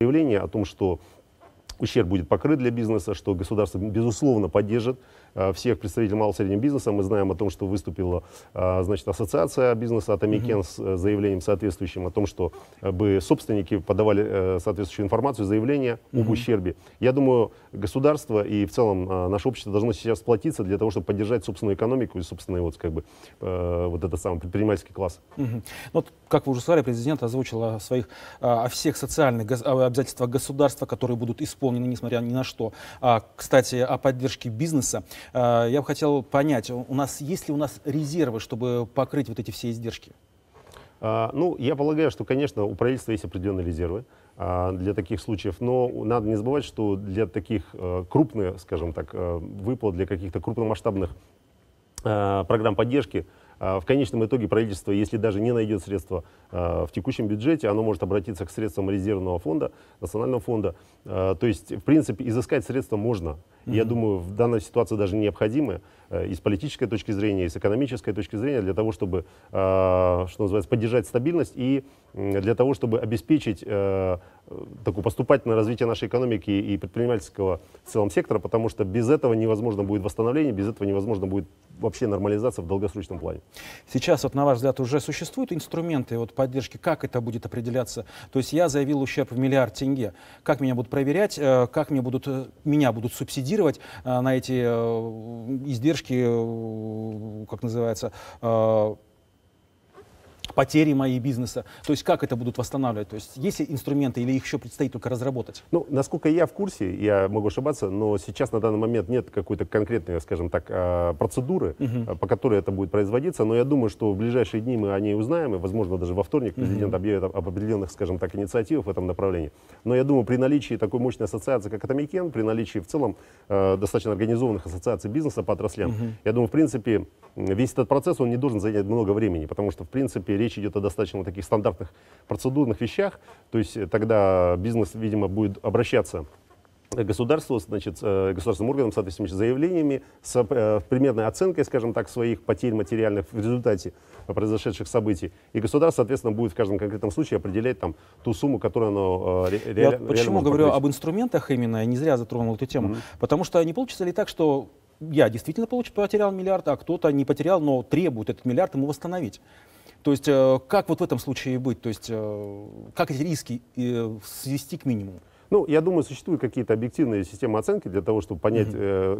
Заявление о том, что ущерб будет покрыт для бизнеса, что государство, безусловно, поддержит всех представителей малого и среднего бизнеса. Мы знаем о том, что выступила, значит, ассоциация бизнеса Атамекен с заявлением соответствующим о том, что бы собственники подавали соответствующую информацию, заявление об ущербе. Я думаю, государство и в целом наше общество должно сейчас сплотиться для того, чтобы поддержать собственную экономику и собственный вот этот самый предпринимательский класс. Вот, как вы уже сказали, президент озвучил о всех социальных обязательствах государства, которые будут исполнены, несмотря ни на что. Кстати, о поддержке бизнеса. Я бы хотел понять, есть ли у нас резервы, чтобы покрыть вот эти все издержки? Ну, я полагаю, что, конечно, у правительства есть определенные резервы для таких случаев, но надо не забывать, что для таких крупных, скажем так, выплат, для каких-то крупномасштабных программ поддержки, в конечном итоге правительство, если даже не найдет средства в текущем бюджете, оно может обратиться к средствам резервного фонда, национального фонда. То есть, в принципе, изыскать средства можно. Я думаю, в данной ситуации даже необходимы и с политической точки зрения, и с экономической точки зрения, для того, чтобы, что называется, поддержать стабильность и для того, чтобы обеспечить такое поступательное развитие нашей экономики и предпринимательского в целом сектора, потому что без этого невозможно будет восстановление, без этого невозможно будет вообще нормализация в долгосрочном плане. Сейчас, вот, на ваш взгляд, уже существуют инструменты поддержки, как это будет определяться? То есть я заявил ущерб в 1 миллиард тенге. Как меня будут проверять, как меня будут субсидировать на эти издержки, как называется, потери моей бизнеса? То есть как это будут восстанавливать? То есть есть ли инструменты или их еще предстоит только разработать? Ну, насколько я в курсе, я могу ошибаться, но сейчас на данный момент нет какой-то конкретной, скажем так, процедуры, по которой это будет производиться. Но я думаю, что в ближайшие дни мы о ней узнаем, и, возможно, даже во вторник президент объявит об определенных, скажем так, инициативах в этом направлении. Но я думаю, при наличии такой мощной ассоциации, как Атамекен, при наличии в целом достаточно организованных ассоциаций бизнеса по отраслям, я думаю, в принципе, весь этот процесс, он не должен занять много времени, потому что, в принципе, речь идет о достаточно таких стандартных процедурных вещах, то есть тогда бизнес, видимо, будет обращаться к государству, значит, государственным органам, соответствующими заявлениями, с примерной оценкой, скажем так, своих потерь материальных в результате произошедших событий. И государство, соответственно, будет в каждом конкретном случае определять там ту сумму, которую оно реально может. Почему говорю об инструментах именно, я не зря затронул эту тему, потому что не получится ли так, что я действительно потерял 1 миллиард, а кто-то не потерял, но требует этот 1 миллиард ему восстановить? То есть как вот в этом случае быть? То есть как эти риски свести к минимуму? Ну, я думаю, существуют какие-то объективные системы оценки для того, чтобы понять,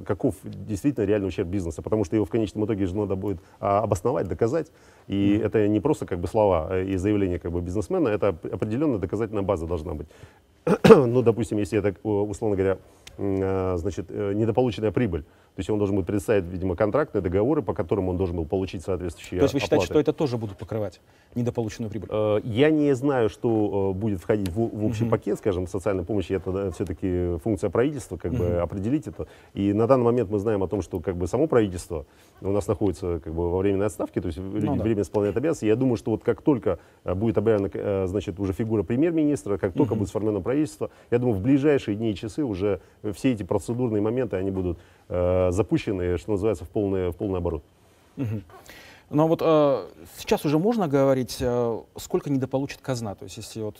каков действительно реальный ущерб бизнеса, потому что его в конечном итоге же надо будет обосновать, доказать. И это не просто как бы слова и заявления как бы бизнесмена, это определенная доказательная база должна быть. Ну, допустим, если это, условно говоря, значит, недополученная прибыль. То есть он должен будет представить, видимо, контрактные договоры, по которым он должен был получить соответствующие оплаты. То есть вы считаете, что это тоже будут покрывать недополученную прибыль? Я не знаю, что будет входить в общий пакет, скажем, социальной помощи. Это все-таки функция правительства, как бы определить это. И на данный момент мы знаем о том, что как бы само правительство у нас находится как бы во временной отставке, то есть люди временно исполняют обязанности. Я думаю, что вот как только будет объявлена, значит, уже фигура премьер-министра, как только будет сформировано правительство, я думаю, в ближайшие дни и часы уже все эти процедурные моменты, они будут запущенные, что называется, в полный оборот. Но вот сейчас уже можно говорить, сколько недополучит казна. То есть если вот,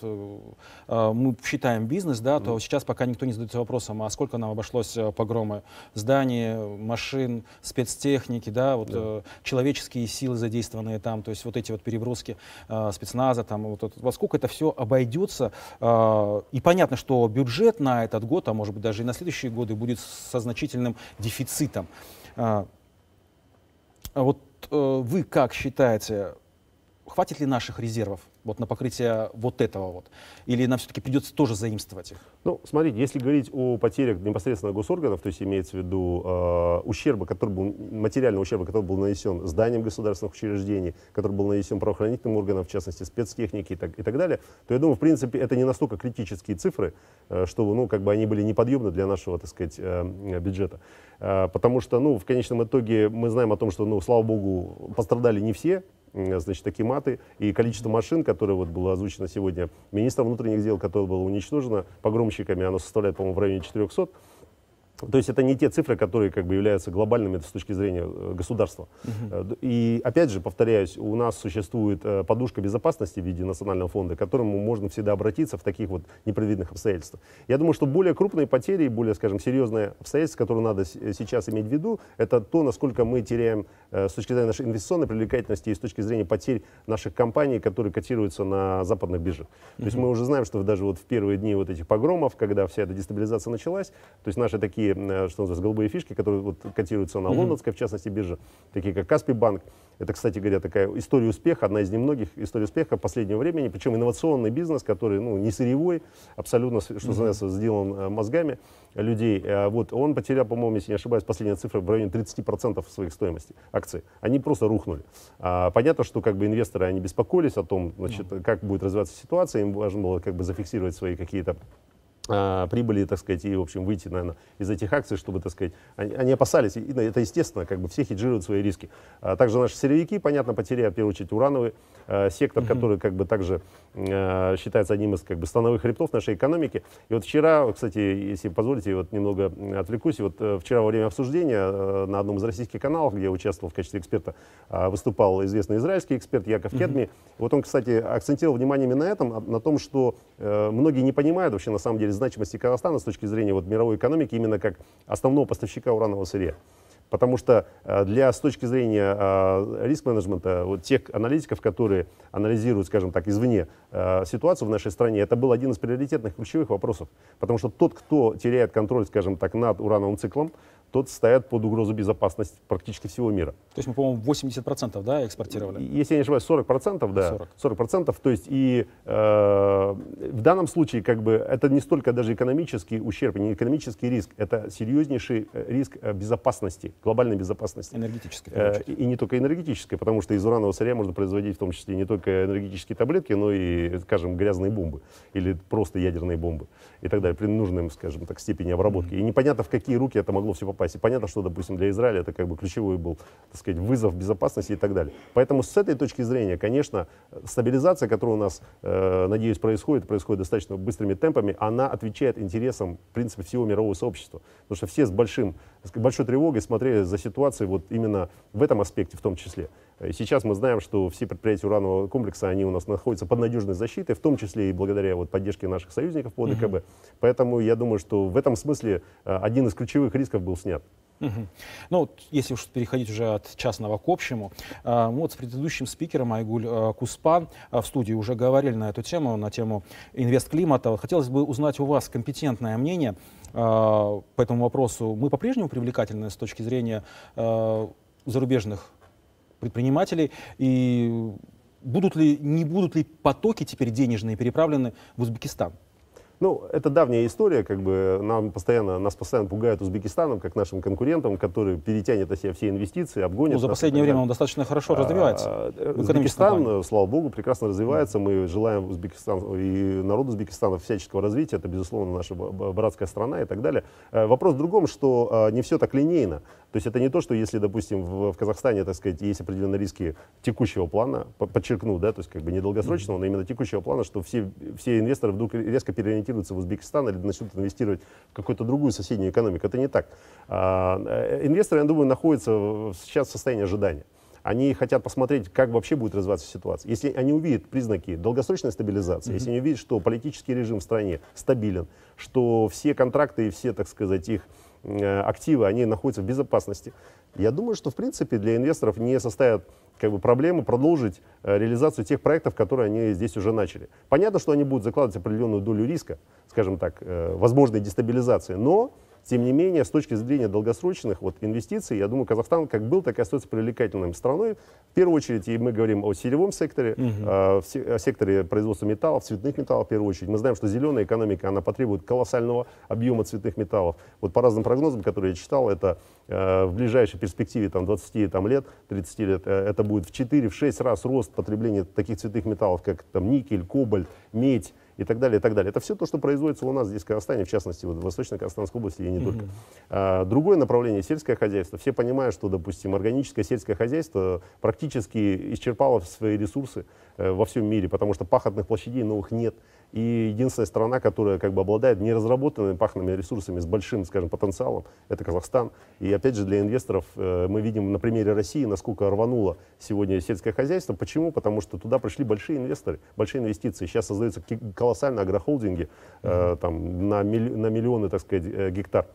мы считаем бизнес, да, то сейчас пока никто не задается вопросом, а сколько нам обошлось погромы зданий, машин, спецтехники, да, вот, человеческие силы задействованные там, то есть вот эти вот переброски спецназа, там, во сколько это все обойдется. И понятно, что бюджет на этот год, а может быть даже и на следующие годы, будет со значительным дефицитом. Вот вы как считаете, хватит ли наших резервов на покрытие вот этого? Или нам все-таки придется тоже заимствовать их? Ну, смотрите, если говорить о потерях непосредственно госорганов, то есть имеется в виду материального ущерба, который был нанесен зданиям государственных учреждений, который был нанесен правоохранительным органам, в частности, спецтехнике и так далее, то я думаю, в принципе, это не настолько критические цифры, чтобы, ну, как бы они были неподъемны для нашего, так сказать, бюджета. Потому что, ну, в конечном итоге мы знаем о том, что, ну, слава богу, пострадали не все, значит, такие маты, и количество машин, которое вот было озвучено сегодня министром внутренних дел, которое было уничтожено погромщиками, оно составляет, по-моему, в районе 400. То есть это не те цифры, которые как бы являются глобальными с точки зрения государства. Угу. И опять же, повторяюсь, у нас существует подушка безопасности в виде национального фонда, к которому можно всегда обратиться в таких вот непредвиденных обстоятельствах. Я думаю, что более крупные потери и более, скажем, серьезные обстоятельства, которые надо сейчас иметь в виду, это то, насколько мы теряем с точки зрения нашей инвестиционной привлекательности и с точки зрения потерь наших компаний, которые котируются на западных биржах. Mm-hmm. То есть мы уже знаем, что даже вот в первые дни вот этих погромов, когда вся эта дестабилизация началась, то есть наши такие, что называется, голубые фишки, которые вот котируются на лондонской, в частности, бирже, такие как Каспи Банк, это, кстати говоря, такая история успеха, одна из немногих историй успеха последнего времени, причем инновационный бизнес, который, ну, не сырьевой, абсолютно, что называется, сделан мозгами людей. Вот он потерял, по-моему, если не ошибаюсь, последняя цифра в районе 30% своих стоимости акций. Они просто рухнули. Понятно, что как бы инвесторы, они беспокоились о том, значит, как будет развиваться ситуация, им важно было как бы зафиксировать свои какие-то прибыли, так сказать, и, в общем, выйти, наверное, из этих акций, чтобы, так сказать, они опасались, и это естественно, как бы все хеджируют свои риски. Также наши сырьевики, понятно, потеряли, в первую очередь, урановый сектор, который, как бы, также считается одним из, как бы, становых хребтов нашей экономики. И вот вчера, кстати, если позволите, вот немного отвлекусь, вот вчера во время обсуждения на одном из российских каналов, где я участвовал в качестве эксперта, выступал известный израильский эксперт Яков Кедми. Вот он, кстати, акцентировал внимание именно на этом, на том, что многие не понимают вообще, на самом деле, значимости Казахстана с точки зрения вот мировой экономики именно как основного поставщика уранового сырья. Потому что с точки зрения риск-менеджмента, вот тех аналитиков, которые анализируют, скажем так, извне ситуацию в нашей стране, это был один из приоритетных ключевых вопросов. Потому что тот, кто теряет контроль, скажем так, над урановым циклом, тот ставит под угрозу безопасности практически всего мира. То есть мы, по-моему, 80%, да, экспортировали? Если я не ошибаюсь, 40%, да. 40%, то есть и в данном случае как бы это не столько даже экономический ущерб, не экономический риск, это серьезнейший риск безопасности, глобальной безопасности. Энергетической. И не только энергетической, потому что из уранового сырья можно производить в том числе не только энергетические таблетки, но и, скажем, грязные бомбы или просто ядерные бомбы и так далее, при нужной, скажем так, степени обработки. И непонятно, в какие руки это могло все попасть. И понятно, что, допустим, для Израиля это как бы ключевой был, так сказать, вызов безопасности и так далее. Поэтому с этой точки зрения, конечно, стабилизация, которая у нас, надеюсь, происходит достаточно быстрыми темпами, она отвечает интересам, в принципе, всего мирового сообщества. Потому что все с большой тревогой смотрели за ситуацией вот именно в этом аспекте в том числе. И сейчас мы знаем, что все предприятия уранового комплекса, они у нас находятся под надежной защитой, в том числе и благодаря вот поддержке наших союзников по ОДКБ. Поэтому я думаю, что в этом смысле один из ключевых рисков был снят. Ну, вот, если уж переходить уже от частного к общему, мы вот с предыдущим спикером Айгуль Куспан в студии уже говорили на тему инвестклимата. Вот хотелось бы узнать у вас компетентное мнение по этому вопросу. Мы по-прежнему привлекательны с точки зрения зарубежных предпринимателей, и не будут ли потоки теперь денежные переправлены в Узбекистан? Ну, это давняя история, как бы нас постоянно пугают Узбекистаном, как нашим конкурентом, который перетянет на себя все инвестиции, обгонит. Ну, за последнее время он достаточно хорошо развивается. Узбекистан, слава богу, прекрасно развивается. Мы желаем Узбекистану и народу Узбекистана всяческого развития. Это, безусловно, наша братская страна и так далее. Вопрос в другом, что не все так линейно. То есть это не то, что если, допустим, в Казахстане, так сказать, есть определенные риски текущего плана, подчеркну, да, то есть как бы не долгосрочного, но именно текущего плана, что все инвесторы вдруг резко переориентируются в Узбекистан или начнут инвестировать в какую-то другую соседнюю экономику. Это не так. Инвесторы, я думаю, находятся сейчас в состоянии ожидания. Они хотят посмотреть, как вообще будет развиваться ситуация. Если они увидят признаки долгосрочной стабилизации, если они увидят, что политический режим в стране стабилен, что все контракты и все, так сказать, их активы, они находятся в безопасности. Я думаю, что, в принципе, для инвесторов не составит как бы проблемы продолжить реализацию тех проектов, которые они здесь уже начали. Понятно, что они будут закладывать определенную долю риска, скажем так, возможной дестабилизации, но, тем не менее, с точки зрения долгосрочных вот, инвестиций, я думаю, Казахстан как был, так и остается привлекательной страной. В первую очередь, и мы говорим о сырьевом секторе, о секторе производства металлов, цветных металлов в первую очередь. Мы знаем, что зеленая экономика, она потребует колоссального объема цветных металлов. Вот по разным прогнозам, которые я читал, это в ближайшей перспективе там, 20 там, лет, 30 лет, это будет в 4-6 раз рост потребления таких цветных металлов, как там, никель, кобальт, медь и так далее, и так далее. Это все то, что производится у нас здесь, в Казахстане, в частности, вот в Восточно-Казахстанской области и не только. Другое направление — сельское хозяйство. Все понимают, что, допустим, органическое сельское хозяйство практически исчерпало свои ресурсы во всем мире, потому что пахотных площадей новых нет. И единственная страна, которая как бы обладает неразработанными пахотными ресурсами с большим, скажем, потенциалом, это Казахстан. И опять же, для инвесторов мы видим на примере России, насколько рвануло сегодня сельское хозяйство. Почему? Потому что туда пришли большие инвесторы, большие инвестиции. Сейчас создаются колоссальные агрохолдинги там, на миллионы, так сказать, гектар.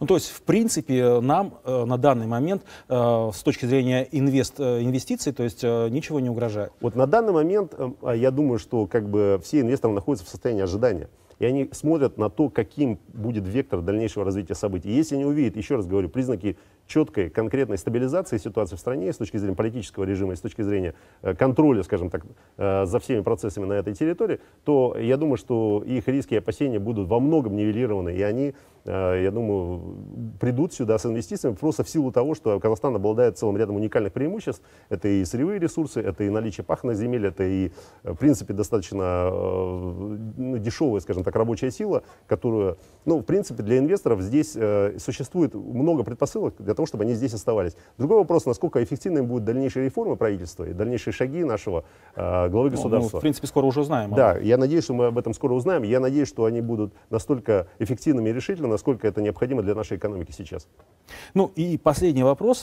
Ну, то есть, в принципе, нам на данный момент с точки зрения инвестиций, то есть, ничего не угрожает. Вот на данный момент, я думаю, что как бы все инвесторы находятся в состоянии ожидания. И они смотрят на то, каким будет вектор дальнейшего развития событий. И если они увидят, еще раз говорю, признаки четкой, конкретной стабилизации ситуации в стране с точки зрения политического режима и с точки зрения контроля, скажем так, за всеми процессами на этой территории, то я думаю, что их риски и опасения будут во многом нивелированы. И они, я думаю, придут сюда с инвестициями просто в силу того, что Казахстан обладает целым рядом уникальных преимуществ. Это и сырьевые ресурсы, это и наличие пахотных земель, это и, в принципе, достаточно дешевая, скажем так, рабочая сила, которую, ну, в принципе, для инвесторов здесь существует много предпосылок для того, чтобы они здесь оставались. Другой вопрос, насколько эффективными будут дальнейшие реформы правительства и дальнейшие шаги нашего главы государства. Ну, в принципе, скоро уже узнаем. Да, я надеюсь, что мы об этом скоро узнаем. Я надеюсь, что они будут настолько эффективными и решительными, насколько это необходимо для нашей экономики сейчас. Ну и последний вопрос,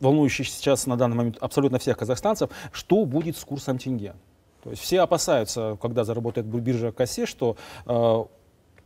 волнующий сейчас на данный момент абсолютно всех казахстанцев: что будет с курсом тенге? То есть все опасаются, когда заработает биржа Касе, что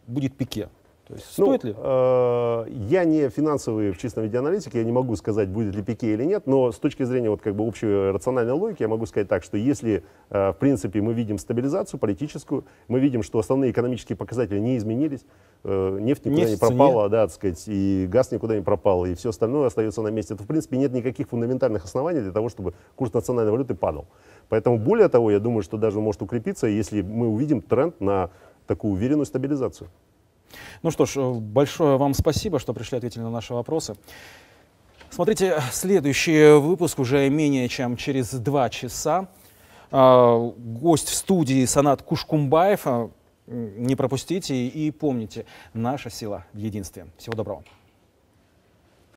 будет пике. То есть, стоит ли? Я не финансовый в чистом виде аналитик, я не могу сказать, будет ли пике или нет, но с точки зрения вот, как бы, общей рациональной логики я могу сказать так, что если, в принципе, мы видим стабилизацию политическую, мы видим, что основные экономические показатели не изменились, нефть никуда не пропала, да, так сказать, и газ никуда не пропал, и все остальное остается на месте, то, в принципе, нет никаких фундаментальных оснований для того, чтобы курс национальной валюты падал. Поэтому, более того, я думаю, что даже может укрепиться, если мы увидим тренд на такую уверенную стабилизацию. Ну что ж, большое вам спасибо, что пришли, ответили на наши вопросы. Смотрите, следующий выпуск уже менее чем через 2 часа. Гость в студии — Санат Кушкумбаев. Не пропустите и помните, наша сила в единстве. Всего доброго.